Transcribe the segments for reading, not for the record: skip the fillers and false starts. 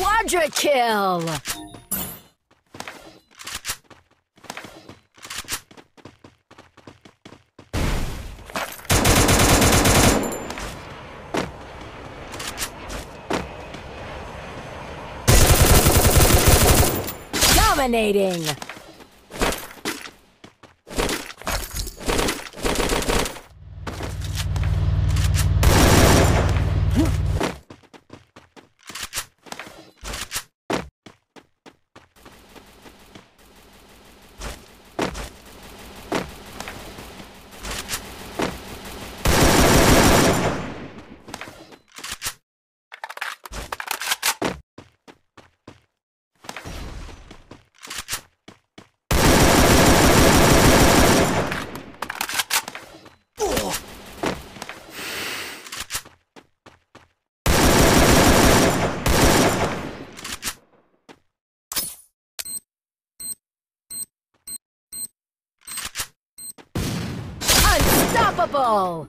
Quadra kill! Dominating! Unstoppable!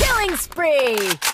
Killing spree! Spree!